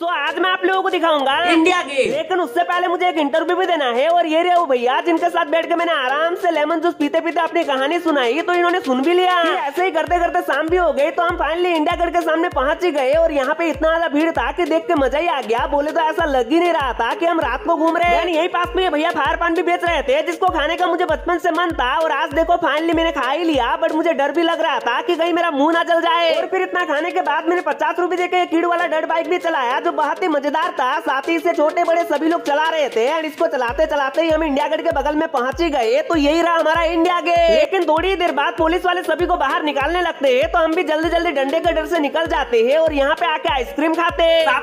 तो आज मैं आप लोगों को दिखाऊंगा इंडिया गेट, लेकिन उससे पहले मुझे एक इंटरव्यू भी देना है। और ये रहे वो भैया जिनके साथ बैठ के मैंने आराम से लेमन जूस पीते पीते अपनी कहानी सुनाई, तो इन्होंने सुन भी लिया। ऐसे ही करते करते शाम भी हो गई, तो हम फाइनली इंडिया गेट के सामने पहुंच ही गए। और यहाँ पे इतना ज्यादा भीड़ था कि देख के मजा ही आ गया। बोले तो ऐसा लग ही नहीं रहा था कि हम रात को घूम रहे हैं। यही पास में भैया फायर पान भी बेच रहे थे, जिसको खाने का मुझे बचपन से मन था। और आज देखो फाइनली मैंने खा ही लिया, बट मुझे डर भी लग रहा था कि कहीं मेरा मुंह ना जल जाए। और फिर इतना खाने के बाद मैंने 50 रुपए देके कीड़ वाला डर्ट बाइक भी चलाया, जो बहुत ही मजेदार था। साथ ही इसे छोटे बड़े सभी लोग चला रहे थे। और इसको चलाते चलाते ही हम इंडिया गेट के बगल में पहुंच ही गए। तो यही रहा हमारा इंडिया गेट। लेकिन थोड़ी देर बाद पुलिस वाले सभी को बाहर निकालने लगते हैं, तो हम भी जल्दी जल्दी डंडे के डर से निकल जाते हैं। और यहाँ पे आके आइसक्रीम खाते हैं।